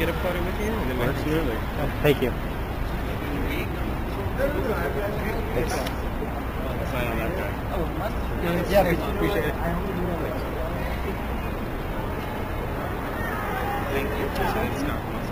get a photo with you? And then absolutely. Thank you. Thanks. Sign on that guy. Oh, yeah, I appreciate it. Thank you.